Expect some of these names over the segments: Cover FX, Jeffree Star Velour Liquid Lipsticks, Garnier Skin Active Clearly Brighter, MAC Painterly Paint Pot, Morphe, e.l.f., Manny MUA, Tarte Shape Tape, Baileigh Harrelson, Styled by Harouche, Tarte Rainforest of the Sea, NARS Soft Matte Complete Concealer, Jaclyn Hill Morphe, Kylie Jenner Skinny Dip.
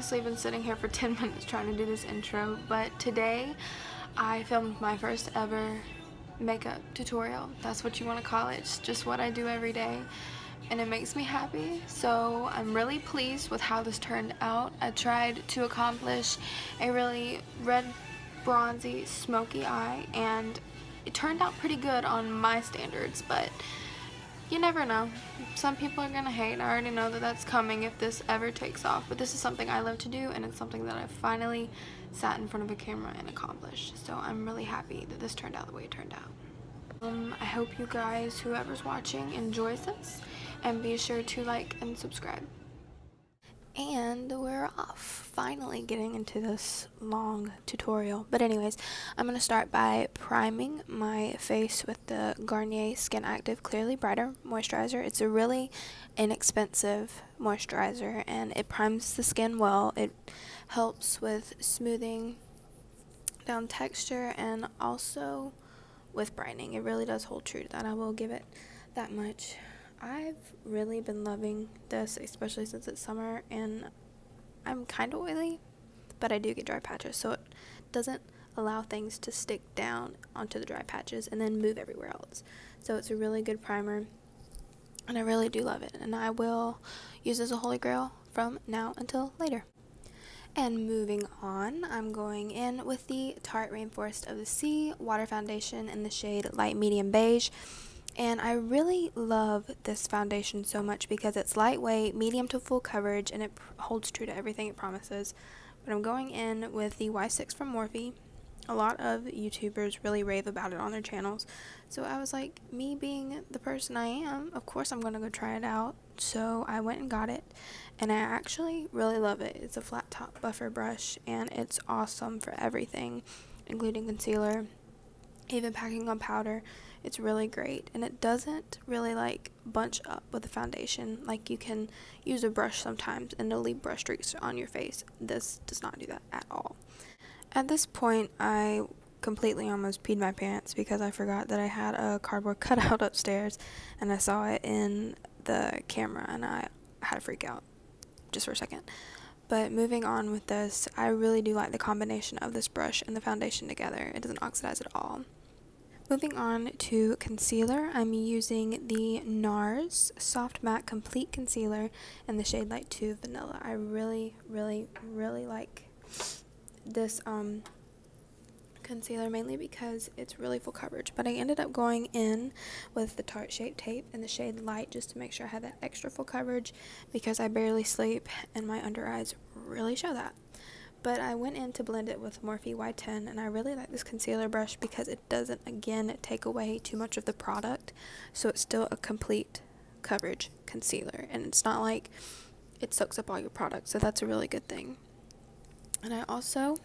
honestly been sitting here for 10 minutes trying to do this intro, but today I filmed my first ever makeup tutorial. That's what you want to call it. It's just what I do every day, and it makes me happy, so I'm really pleased with how this turned out. I tried to accomplish a really red, bronzy, smoky eye, and it turned out pretty good on my standards, but you never know. Some people are gonna hate. I already know that that's coming if this ever takes off, but this is something I love to do, and it's something that I finally sat in front of a camera and accomplished. So I'm really happy that this turned out the way it turned out. I hope you guys, whoever's watching, enjoys this, and be sure to like and subscribe. And we're off, finally getting into this long tutorial. But anyways, I'm going to start by priming my face with the Garnier Skin Active Clearly Brighter moisturizer. It's a really inexpensive moisturizer, and it primes the skin well. It helps with smoothing down texture and also with brightening. It really does hold true to that. I will give it that much. I've really been loving this, especially since it's summer, and I'm kind of oily, but I do get dry patches, so it doesn't allow things to stick down onto the dry patches and then move everywhere else. So it's a really good primer, and I really do love it, and I will use this as a holy grail from now until later. And moving on, I'm going in with the Tarte Rainforest of the Sea Water Foundation in the shade Light Medium Beige. And I really love this foundation so much because it's lightweight, medium to full coverage, and it holds true to everything it promises. But I'm going in with the Y6 from Morphe. A lot of YouTubers really rave about it on their channels. So I was like, me being the person I am, of course I'm going to go try it out. So I went and got it, and I actually really love it. It's a flat top buffer brush, and it's awesome for everything, including concealer, even packing on powder. It's really great, and it doesn't really like bunch up with the foundation. Like, you can use a brush sometimes and it'll leave brush streaks on your face. This does not do that at all. At this point, I completely almost peed my pants because I forgot that I had a cardboard cutout upstairs, and I saw it in the camera, and I had a freak out just for a second. But moving on with this, I really do like the combination of this brush and the foundation together. It doesn't oxidize at all. Moving on to concealer, I'm using the NARS Soft Matte Complete Concealer in the shade Light 2 Vanilla. I really, really, really like this concealer, mainly because it's really full coverage. But I ended up going in with the Tarte Shape Tape in the shade Light just to make sure I had that extra full coverage, because I barely sleep and my under eyes really show that. But I went in to blend it with Morphe Y10, and I really like this concealer brush because it doesn't, again, take away too much of the product, so it's still a complete coverage concealer, and it's not like it soaks up all your product, so that's a really good thing. And I also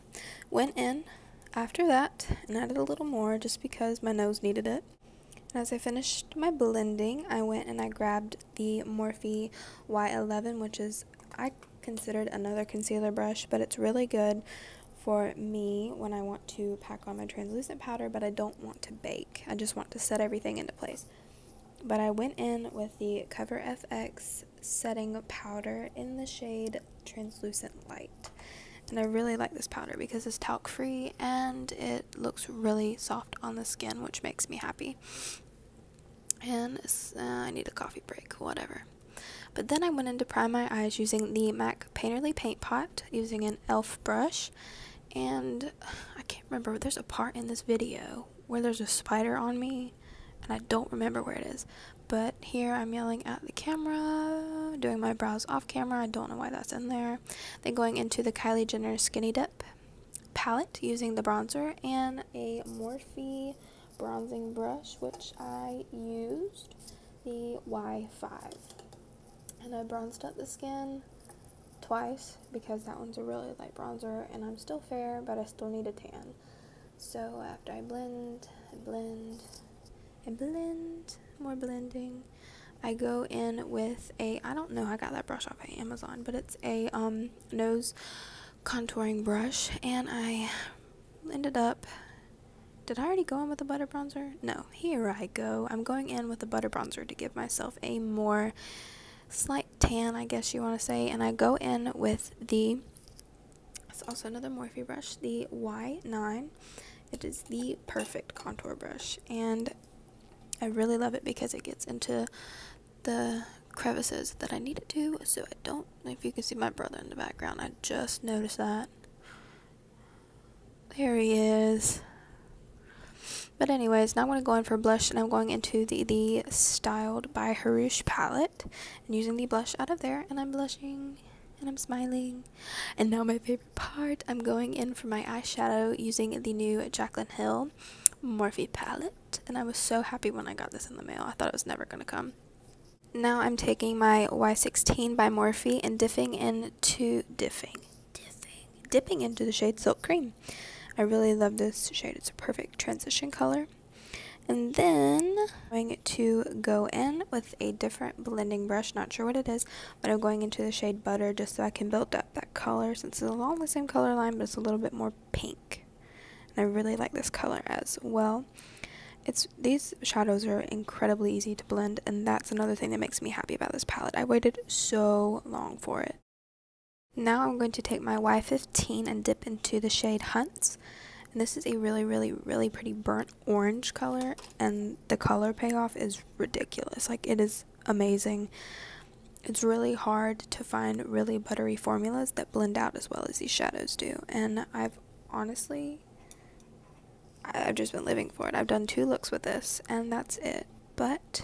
went in after that and added a little more just because my nose needed it. And as I finished my blending, I went and I grabbed the Morphe Y11, which is, I considered another concealer brush, but it's really good for me when I want to pack on my translucent powder, but I don't want to bake. I just want to set everything into place. But I went in with the Cover FX setting powder in the shade Translucent Light, and I really like this powder because it's talc free and it looks really soft on the skin, which makes me happy. And I need a coffee break, whatever. But then I went in to prime my eyes using the MAC Painterly Paint Pot, using an e.l.f. brush. And I can't remember, there's a part in this video where there's a spider on me, and I don't remember where it is. But here I'm yelling at the camera, doing my brows off camera. I don't know why that's in there. Then going into the Kylie Jenner Skinny Dip palette, using the bronzer and a Morphe bronzing brush, which I used the Y5. And I bronzed up the skin twice because that one's a really light bronzer, and I'm still fair, but I still need a tan. So after I blend, and blend, and blend, more blending, I go in with a, I don't know, I got that brush off of Amazon, but it's a nose contouring brush, and I ended up, did I already go in with a butter bronzer? No, here I go. I'm going in with a butter bronzer to give myself a more slight tan, I guess you want to say, and I go in with the FX, also another Morphe brush, the Y9. It is the perfect contour brush, and I really love it because it gets into the crevices that I need it to. So I don't know if you can see my brother in the background. I just noticed that. There he is. But anyways, now I'm going to go in for blush, and I'm going into the Styled by Harouche palette and using the blush out of there, and I'm blushing and I'm smiling. And now my favorite part, I'm going in for my eyeshadow using the new Jaclyn Hill Morphe palette, and I was so happy when I got this in the mail. I thought it was never going to come. Now I'm taking my Y16 by Morphe and dipping into the shade Silk Cream. I really love this shade. It's a perfect transition color. And then I'm going to go in with a different blending brush, not sure what it is, but I'm going into the shade Butter just so I can build up that color, since it's along the same color line, but it's a little bit more pink. And I really like this color as well. These shadows are incredibly easy to blend, and that's another thing that makes me happy about this palette. I waited so long for it. Now I'm going to take my Y15 and dip into the shade Hunts. And this is a really, really, really pretty burnt orange color, and the color payoff is ridiculous. Like, it is amazing. It's really hard to find really buttery formulas that blend out as well as these shadows do. And I've honestly, I've just been living for it. I've done 2 looks with this, and that's it. But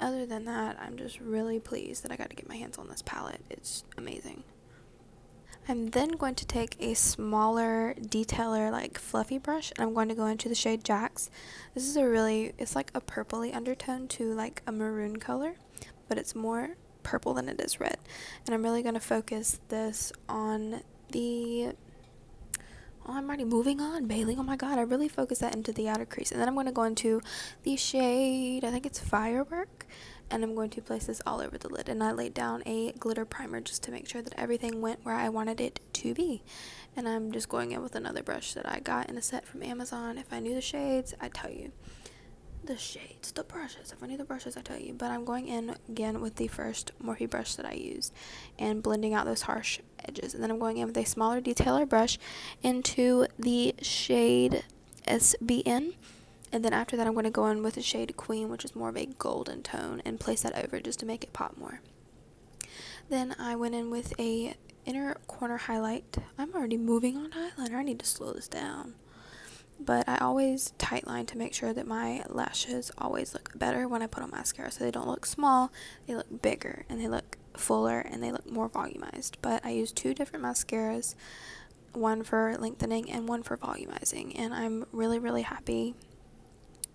other than that, I'm just really pleased that I got to get my hands on this palette. It's amazing. I'm then going to take a smaller detailer, like fluffy brush, and I'm going to go into the shade Jax. This is a really, it's like a purpley undertone to like a maroon color, but it's more purple than it is red. And I'm really going to focus this on the, oh, I'm already moving on, Bailey. Oh my God, I really focus that into the outer crease. And then I'm going to go into the shade, I think it's Firework, and I'm going to place this all over the lid. And I laid down a glitter primer just to make sure that everything went where I wanted it to be. And I'm just going in with another brush that I got in a set from Amazon. If I knew the shades, I'd tell you. The shades, the brushes. If I knew the brushes, I'd tell you. But I'm going in again with the first Morphe brush that I used and blending out those harsh edges. And then I'm going in with a smaller detailer brush into the shade SBN. And then after that, I'm going to go in with the shade Queen, which is more of a golden tone, and place that over just to make it pop more. Then I went in with a inner corner highlight. I'm already moving on eyeliner. I need to slow this down. But I always tightline to make sure that my lashes always look better when I put on mascara. So they don't look small, they look bigger, and they look fuller, and they look more volumized. But I use 2 different mascaras, one for lengthening and one for volumizing. And I'm really, really happy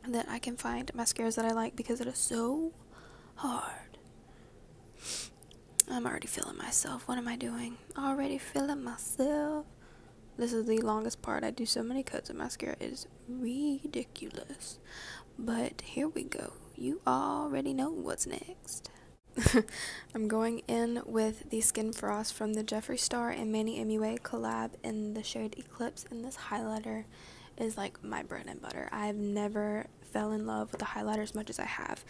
that I can find mascaras that I like, because it is so hard. I'm already feeling myself. What am I doing? Already feeling myself. This is the longest part. I do so many coats of mascara. It is ridiculous. But here we go. You already know what's next. I'm going in with the Skin Frost from the Jeffree Star and Manny MUA collab in the shade Eclipse, and this highlighter is like my bread and butter. I've never fell in love with the highlighter as much as I have,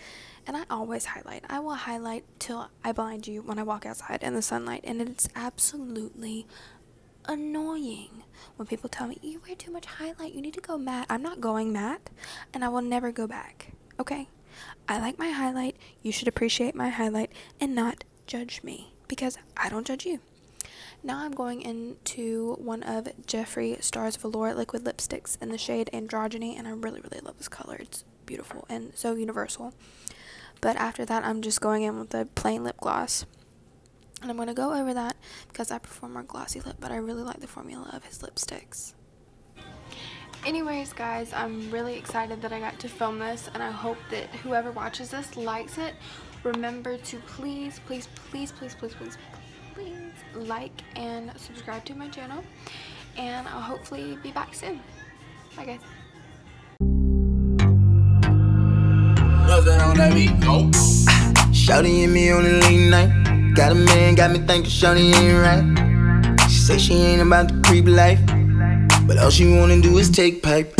and I always highlight. I will highlight till I blind you when I walk outside in the sunlight, and it's absolutely annoying when people tell me, you wear too much highlight, you need to go matte. I'm not going matte, and I will never go back, okay? I like my highlight. You should appreciate my highlight and not judge me, because I don't judge you. Now I'm going into one of Jeffree Star's Velour Liquid Lipsticks in the shade Androgyny, and I really, really love this color. It's beautiful and so universal. But after that, I'm just going in with a plain lip gloss, and I'm going to go over that because I prefer more glossy lip, but I really like the formula of his lipsticks. Anyways, guys, I'm really excited that I got to film this, and I hope that whoever watches this likes it. Remember to please, please, please, please, please, please, please like and subscribe to my channel, and I'll hopefully be back soon. Bye, guys. Shouty and me on the late night. Got a man, got me thinking shouty ain't right. She say she ain't about the creep life, but all she wanna do is take pipe.